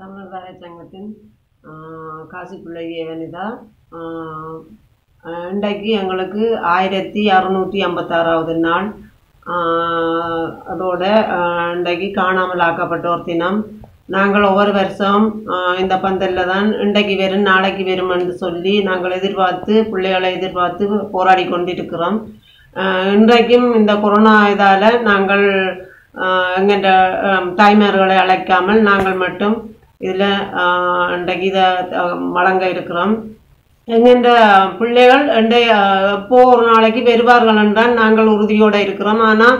संगति काशिपुला inky आयरती अरूती inky का दिनम नावर वर्षम इत पंदल इंकी वो ना की वरुपाराड़को இன்றைக்கும் இந்த கொரோனா இதால நாங்கள் எங்கட டைமர்களை அழைக்காமல் நாங்கள் மட்டும் இதுல இன்றைக்கு இத மலங்க இருக்கிறோம் எங்கட பிள்ளைகள் எப்போ ஒரு நாளைக்கு வருவார்கள் என்றால் நாங்கள் உறுதியோட இருக்கிறோம் ஆனா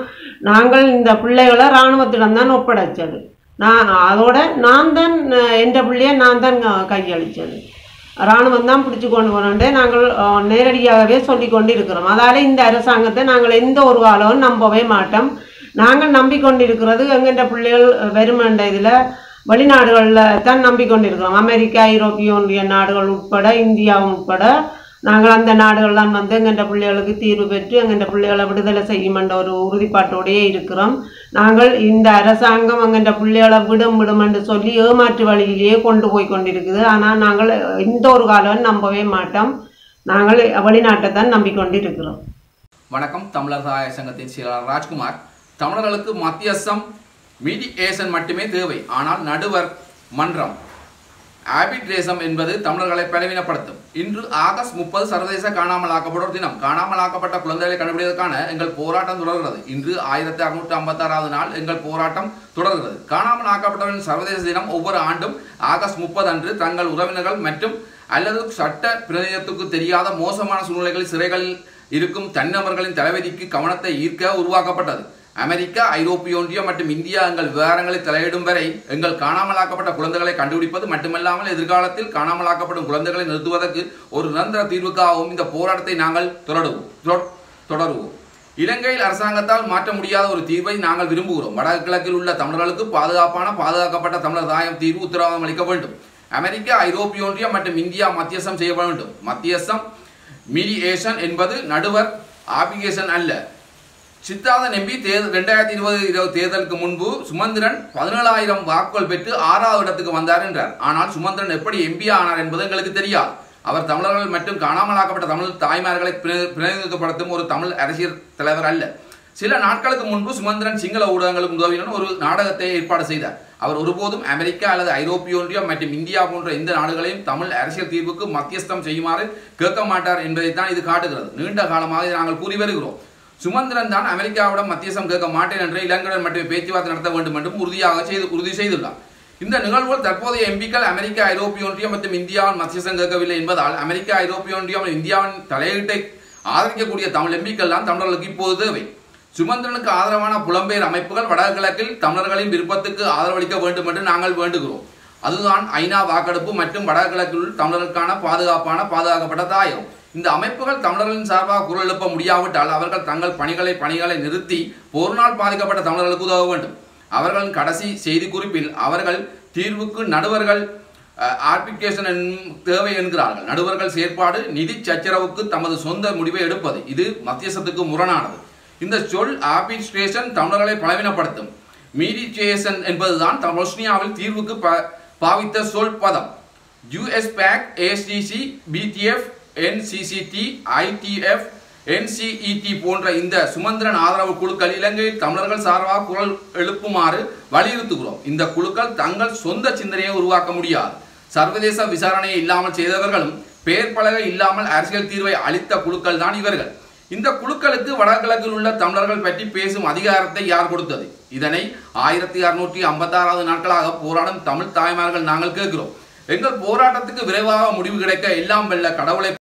நாங்கள் இந்த பிள்ளைகளை ராணுவத்திடம் தான் ஒப்படைச்சது நான் அதோட நான் தான் என்ற பிள்ளையை நான் தான் கையளிச்சது राणवं पिछड़ी कोंडे नेरडियावे अदाल इंद नंबवे माट्टोम नंबिक पिल्लैगळ वरुम वेळिनाडुगळिल तान नंबिक अमेरिका यूरोपिय यूनियन नाडुगळ उट्पड इंडिया उट्पड नांगळ अंद नाडुगळ तान वंदु एंगळ पिल्लैगळुक्कु तीर्वु पेट्टु एंगळ पिल्लैगळ विडुदलै सेय्युम एன்ற ஒரு உறுதிப்பாட்டோடே இருக்கிறோம் நாங்கள் இந்த அரசாங்கம் என்கிற பிள்ளைகளை விடும் என்று சொல்லி ஏமாற்று வழியிலே கொண்டு போய் கொண்டிருக்குது ஆனா நாங்கள் இந்த ஒரு காலம் நம்பவே மாட்டோம் நாங்கள் வெளிநாட்டை தான் நம்பி கொண்டிருக்கிறோம் வணக்கம் தமிழர் சகாய சங்கத்தின் செயலாளர் ராஜ்குமார் தமிழர்களுக்கு மத்தியஸ்தம் மீடியேஷன் மட்டுமே தேவை ஆனால் நடுவர் மன்றம் ஆர்பிட்ரேஷன் என்பது தமிழர்களை பலவீனப்படுத்தும் இன்று ஆகஸ்ட் 30 சர்வதேச காணாமலாக்கப்பட்டோர் தினம் காணாமலாக்கப்பட்ட குழந்தைகளை கண்டுபிடிப்பதற்கான எங்கள் போராட்டம் தொடர்கிறது இன்று 1656வது நாள் எங்கள் போராட்டம் தொடர்கிறது காணாமலாக்கப்பட்டோரின் சர்வதேச தினம் ஒவ்வொரு ஆண்டும் ஆகஸ்ட் 30 அன்று தங்கள் உறவினர்கள் மற்றும் அல்லது சட்ட பிரதிநிதிக்கு தெரியாத மோசமான சூழ்நிலைகளில் சிறைகளில் இருக்கும் தன்னவர்களின் தலைவிதிக்கு கவனத்தை ஈர்க்க உருவாக்கப்பட்டது அமெரிக்கா ஐரோப்பிய ஒன்றியம் மற்றும் இந்தியா எங்கள் விவகாரங்களை தலையிடும் வரை எங்கள் காணாமலாக்கப்பட்ட குழந்தைகளை கண்டுபிடிப்பது மட்டுமல்லாமல் எதிர்காலத்தில் காணாமலாக்கப்படும் குழந்தைகளை நிறுத்துவதற்கு ஒரு நிரந்தர தீர்வுக்காகவும் இந்த போராட்டத்தை நாங்கள் தொடருவோம் இலங்கையில் அரசாங்கத்தால் மாற்ற முடியாத ஒரு தீர்வை நாங்கள் விரும்புகிறோம் வடகிழக்கில் உள்ள தமிழர்களுக்கு பாதுகாக்கப்பட்ட தமிழர் தாயம் தீர்வு உத்தரவாதம் அளிக்க வேண்டும் அமெரிக்கா ஐரோப்பிய ஒன்றியம் மற்றும் இந்தியா மத்தியஸ்தம் செய்ய வேண்டும் மத்தியஸ்தம் மீடியேஷன் என்பது நடுவர் ஆபிகேஷன் அல்ல சித்தாத நம்பி 2020 தேர்தலுக்கு முன்பு சுமந்திரன் 17000 வாக்குகள் பெற்று 6வது இடத்துக்கு வந்தார் என்றார் ஆனால் சுமந்திரன் எப்படி எம்பி ஆனார் என்பது எங்களுக்கு தெரியாது அவர் தமிழர்கள் மற்றும் காணாமலாக்கப்பட்ட தமிழ் தாய்மார்களை பிரதிநிதித்துவப்படுத்தும் ஒரு தமிழ் அரசியல் தலைவர் அல்ல சில நாட்களுக்கு முன்பு சுமந்திரன் சிங்கள ஊடகங்களுக்கு உதவியுடன் ஒரு நாடகத்தை ஏற்பாடு செய்தார் அவர் ஒருபோதும் அமெரிக்கா அல்லது ஐரோப்பிய ஒன்றியம் மற்றும் இந்தியா போன்ற இந்த நாடுகளையும் தமிழ் அரசியல் தீர்வுக்கு மத்தியஸ்தம் செய்யுமாறு கேட்க மாட்டார் என்பதைத்தான் இது காட்டுகிறது நீண்ட காலமாக நாங்கள் கூறி வருகிறோம் சுமந்திரன் தான் அமெரிக்காவுடன் மத்தியஸ்தம் கேட்க மாட்டேன் என்று இலங்கையுடன் மட்டுமே பேச்சுவார்த்தை நடத்த வேண்டும் என்றும் உறுதி செய்துள்ளார் இந்த நிகழ்வில் தற்போதைய எம்பிக்கள் அமெரிக்கா ஐரோப்பிய ஒன்றியம் மற்றும் இந்தியாவின் மத்தியஸ்தம் கேட்கவில்லை என்பதால் அமெரிக்கா ஐரோப்பிய ஒன்றியம் இந்தியாவின் தலையீட்டை ஆதரிக்கக்கூடிய தமிழ் எம்பிக்கள் தான் தமிழர்களுக்கு இப்போது தேவை சுமந்திரனுக்கு ஆதரவான புலம்பெயர் அமைப்புகள் வடகிழக்கில் தமிழர்களின் விருப்பத்துக்கு ஆதரவளிக்க வேண்டும் என்று நாங்கள் வேண்டுகிறோம் அதுதான் ஐநா வாக்கெடுப்பு மற்றும் வடகிழக்கில் தமிழர்களுக்கான பாதுகாக்கப்பட்ட தாயம் இந்த அமைப்புகள் தமிழர்களின் சார்பாக குரல் எழுப்ப முடியாவிட்டால் அவர்கள் தங்கள் பணிகளை நிறுத்தி போர்னால் பாதிக்கப்பட்ட தமிழர்களுக்கு உதவ வேண்டும் அவர்களின் கடைசி செய்தி குறிப்பில் அவர்கள் தீர்வுக்கு நடுவர்கள் ஆர்பிட்ரேஷன் தேவை என்கிறார்கள் நடுவர்கள் செயற்பாடு நிதி சச்சரவுக்கு தமது சொந்த முடிவை எடுப்பது இது மத்தியஸ்தத்துக்கு முரணானது இந்த சொல் ஆர்பிட்ரேஷன் தமிழர்களை பலவீனப்படுத்தும் மீடியேஷன் என்பதுதான் பொஸ்னியாவில் தீர்வுக்கு பாவித்த சொல் பதம் US PAC ACC BTF NCCT, ITF, NCET போன்ற இந்த சுமந்திரன் ஆதரவு குழுக்கள் இலங்கையில் தமிழர்கள் சார்பாக குரல் எழுப்புமாறு வலியுறுத்துகிறோம் இந்த குழுக்கள் தங்கள் சொந்த சிந்தனையை உருவாக்க முடியாது சர்வதேச விசாரணை இல்லாமல் செய்தவர்களும் பெயர் பலகை இல்லாமல் அரசியல் தீர்வை அளித்த குழுக்கள் தான் இவர்கள் இந்த குழுக்களுக்கு வடகிழக்கில் உள்ள தமிழர்கள் பற்றி பேசும் அதிகாரத்தை யார் கொடுத்தது இதனை 1656வது நாட்களாக போராடும் தமிழ் தாய்மார்கள் நாங்கள் கேட்கிறோம் எங்கள் போராட்டத்துக்கு விரைவாக முடிவு கிடைக்க எல்லாம் வெல்ல கடவுளை